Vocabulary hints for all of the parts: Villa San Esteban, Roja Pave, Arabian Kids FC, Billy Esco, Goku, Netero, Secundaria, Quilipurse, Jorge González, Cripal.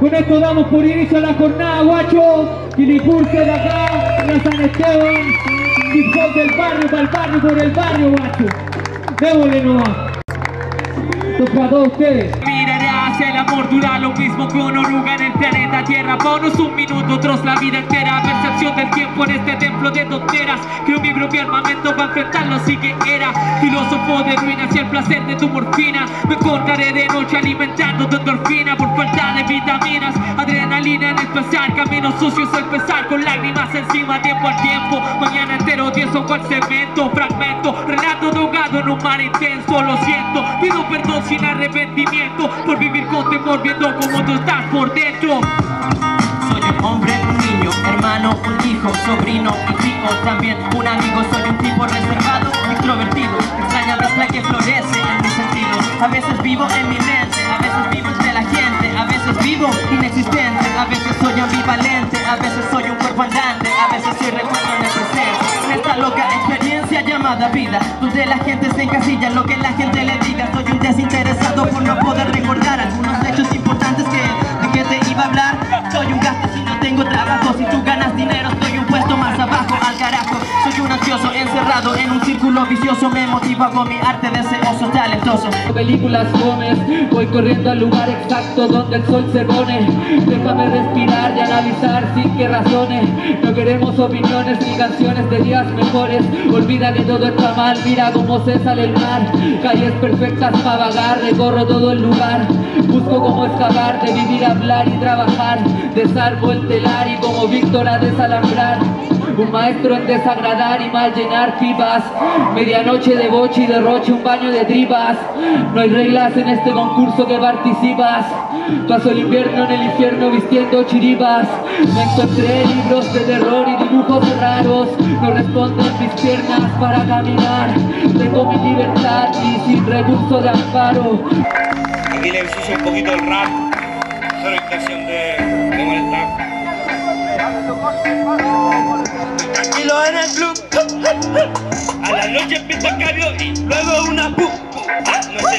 Con esto damos por inicio a la jornada, guachos. Quilipurse de acá, Villa San Esteban, hip-hop del barrio, para el barrio, por el barrio, guachos. Démosle nomás. Toca a todos ustedes. Miraré hacia el amor, dura lo mismo que un oruga en el planeta Tierra. Pa' unos un minuto, otros la vida entera. Percepción del tiempo en este templo de tonteras. Creo mi propio armamento para enfrentarlo, así que era filósofo de ruinas y el placer de tu morfina. Me cortaré de noche alimentando tu endorfina por falta de vitaminas, adrenalina en el pesar, caminos sucios al pesar, con lágrimas encima, tiempo al tiempo. Mañana entero, tieso cual cemento, fragmento, relato ahogado en un mar intenso. Lo siento, pido perdón sin arrepentimiento por vivir con temor, viendo cómo tú estás por dentro. Soy un hombre, un niño, hermano, un hijo, sobrino y tío, también un amigo. Soy un tipo reservado, extrovertido, extraña mezcla que florece en mis sentidos. A veces vivo en mi mente, a veces vivo entre la gente, a veces vivo inexistente, a veces soy ambivalente, a veces soy un cuerpo andante, a veces soy recuerdo en el presente. En esta loca experiencia llamada vida, donde la gente se encasilla en lo que la gente le diga. Soy un desinteresado por no poder recordar algunos hechos importantes de que te iba a hablar. Soy un gasto si no tengo trabajo, si tú ganas dinero estoy un puesto más abajo, al carajo. Soy un ansioso encerrado en un círculo vicioso, me motiva con mi arte deseoso, talentoso. Películas comes, voy corriendo al lugar exacto donde el sol se pone. Déjame respirar y analizar sin que razones. No queremos opiniones ni canciones de días mejores. Olvida que todo está mal, mira cómo se sale el mar. Calles perfectas para vagar, recorro todo el lugar. Busco cómo escapar de vivir, hablar y trabajar. Desarmo el telar y como Víctor a desalambrar. Un maestro en desagradar y mal llenar pipas. Medianoche de boche y derroche, un baño de tripas. No hay reglas en este concurso que participas. Paso el invierno en el infierno vistiendo chiripas. Me encontré libros de terror y dibujos raros. No responden mis piernas para caminar. Tengo mi libertad y sin recurso de amparo. Aquí le uso un poquito el rap, solo intención de molestar. Tranquilo en el club, a la noche empiezo a cambio y luego una no sé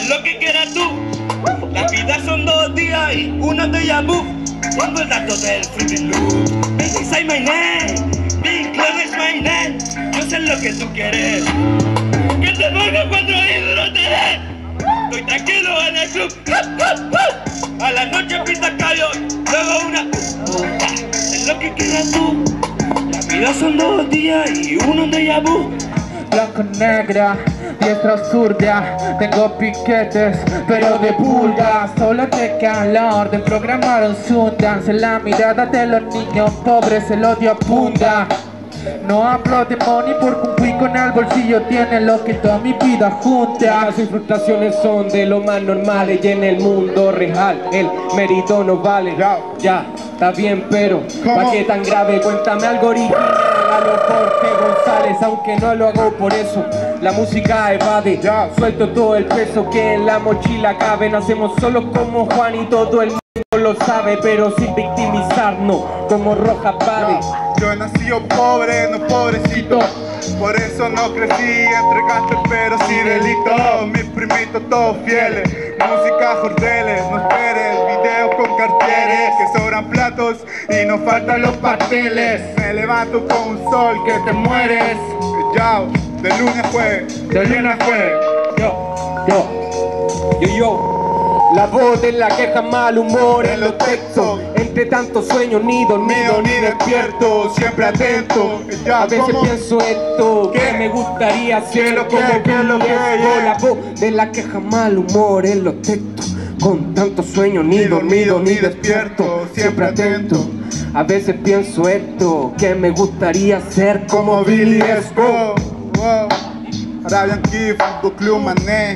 lo que quieras tú. La vida son 2 días y uno de Yabu. Tengo el dato del flipping loop. This is my name, Big Club is my name. Yo sé lo que tú quieres, que te ponga 4 libros de él. Estoy tranquilo en el club, a la noche empiezo a cambio y luego una lo que quieras tú. La vida son 2 días y uno de Yabu. Blanco negra, diestra zurda, tengo piquetes pero de pulga. Solo de calor, de programaron sundas. En la mirada de los niños pobres el odio abunda. No hablo de money por cumplir con el bolsillo, tiene lo que toda mi vida junta. Las frustraciones son de lo más normales y en el mundo real el mérito no vale. Ya, está bien pero, ¿pa' qué tan grave? Cuéntame algo original. Jorge González, aunque no lo hago por eso. La música evade, suelto todo el peso que en la mochila cabe. Nacemos solos como Juan y todo el mundo lo sabe, pero sin victimizarnos como Roja Pave. Yo nací pobre, no pobrecito, por eso no crecí entre gastos pero sin delito. Mis primitos todos fieles, música jordeles, no esperes videos con carteles, que sobran platos y nos faltan los pasteles. Me levanto con un sol que te mueres, ya, de lunes a jueves, de lunes a jueves. Yo. La voz de la queja, mal humor en los textos. Entre tantos sueños, ni dormido ni despierto, siempre atento. A veces pienso esto, que me gustaría hacerlo como que lo veo. La voz de la queja, mal humor en los textos. Con tantos sueños, ni dormido ni despierto, siempre atento. A veces pienso esto, que me gustaría ser como Billy Esco. Arabian Kid, Fútbol Club, Mané.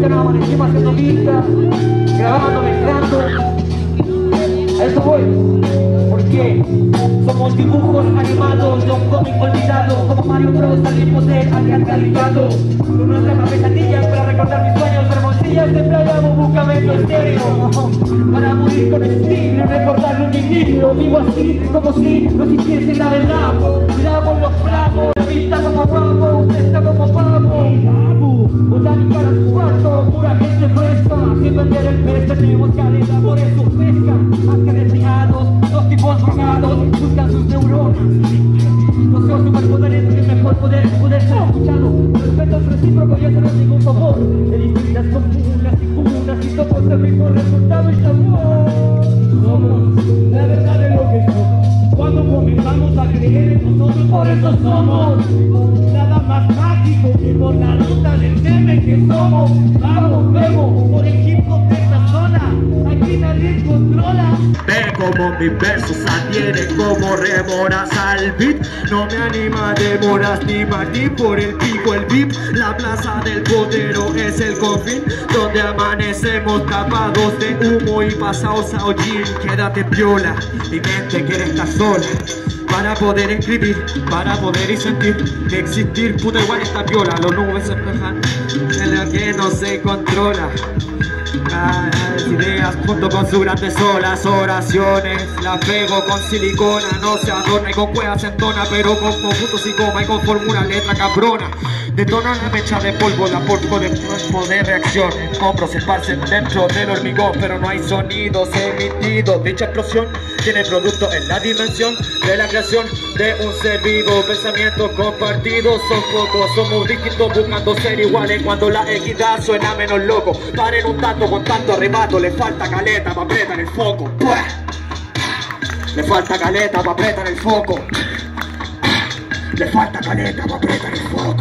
que nos amanecimos haciendo vistas, grabando, mezclando. A eso voy, porque somos dibujos animados de un cómic olvidado. Como Mario Bros salimos de Alianza Califato, con nuestras cafezatillas para recordar mis sueños, hermosillas de playa, búscame en tu estéreo, para morir con el siglo y recordar un niño. Vivo así, como si no existiese la verdad. Miramos los flamos, vista como guapo, testa como pavo, botánica a los cuartos, pura gente fresca, sin vender el pez, tenemos caleta, por eso pescan, acarreados, los tipos drogados, buscan sus neuronas, no son superpoderes, el mejor poder ser escuchado, respeto es recíproco y eso no es ningún favor, de distintas comunas y comunas, y somos el mismo resultado y sabor, somos la verdad de lo que somos. Cuando comenzamos a creer en nosotros, por eso somos nada más mágico que por la ruta del teme que somos. Vamos, vemos por equipos de esta zona, aquí nadie controla. Ve como mis versos adhieren como rémoras al beat. No me anima demoras ni maldí por el pico, el beat. La plaza del Potero es el confín, donde amanecemos tapados de humo y pasados a hollín. Quédate piola, mi mente quiere estar sola, para poder escribir, para poder y sentir que existir, puta igual esta viola. Los nubes se reflejan en lo que no se controla. Las ideas junto con sus grandes olas, oraciones las pego con silicona, no se adorna y con cuevas se entona, pero con conjuntos y coma y con fórmula letra cabrona. Detona la mecha de polvo, la polvo de cuerpo de reacción, escombros esparcen dentro del hormigón, pero no hay sonidos emitidos. Dicha explosión tiene producto en la dimensión de la creación de un ser vivo. Pensamientos compartidos son pocos, somos distintos buscando ser iguales, cuando la equidad suena menos loco. Paren un tanto con tanto arrebato, le falta caleta pa' apretar el foco. Le falta caleta pa' apretar el foco. Le falta caleta pa' apretar el foco.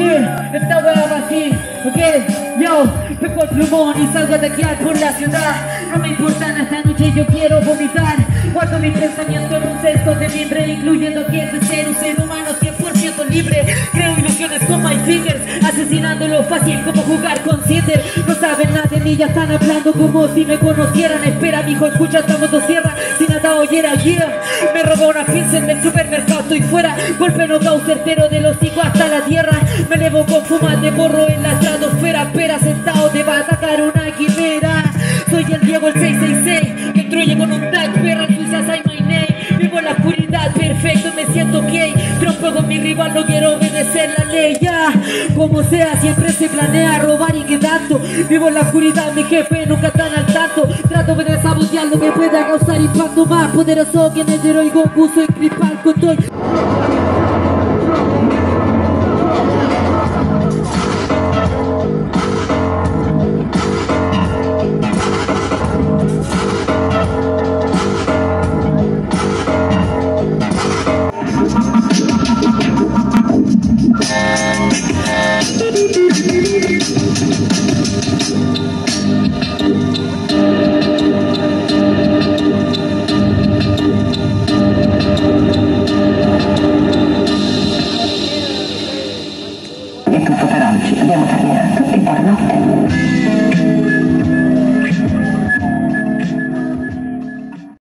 Yeah, esta hueá va así, ok, yo, pego el plumón y salgo a ataquear por la ciudad. No me importan, esta noche yo quiero vomitar. Guardo mis pensamientos en un cesto de mimbre, incluyendo que es ser un ser humano 100% libre. Creo ilusiones con my fingers, asesinándolo fácil como jugar con Cinder. No saben nada de mí, ya están hablando como si me conocieran. Espera, mijo, escucha, estamos dos sierras, sin nada oyera, yeah. Me robó una pincel del supermercado, estoy fuera. Golpe knockout certero del hocico hasta la tierra. Me elevo con fumas de morro en la estratosfera. Espera, sentado te va a atacar una quimera. Soy el Diego el 666, que entroye con un tag, perra, quizás hay my name. Vivo en la oscuridad, perfecto, me siento gay. Trompo con mi rival, no quiero obedecer la ley, ya. Como sea, siempre se planea robar y quedando. Vivo en la oscuridad, mi jefe nunca tan al tanto. Trato de sabotear lo que pueda causar impacto más poderoso que Netero y Goku. Soy Cripal, estoy. Tutto per oggi, abbiamo terminato e buonanotte.